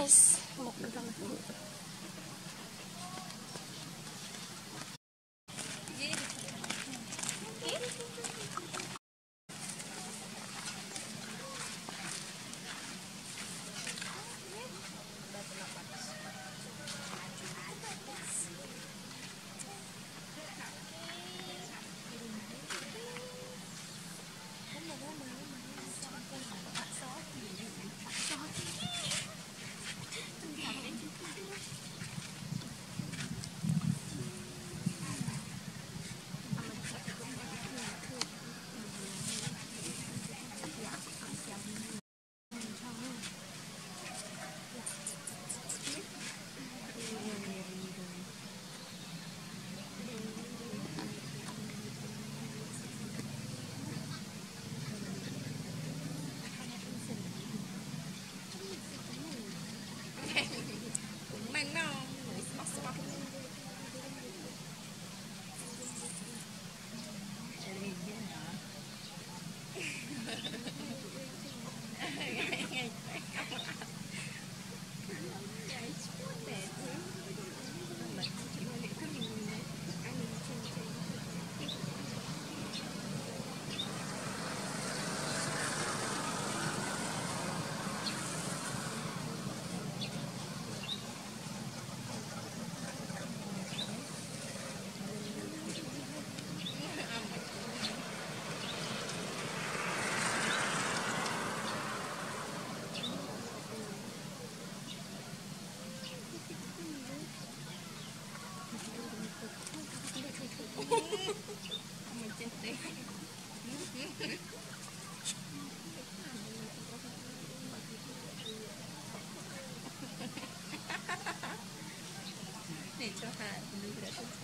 guys. They took that.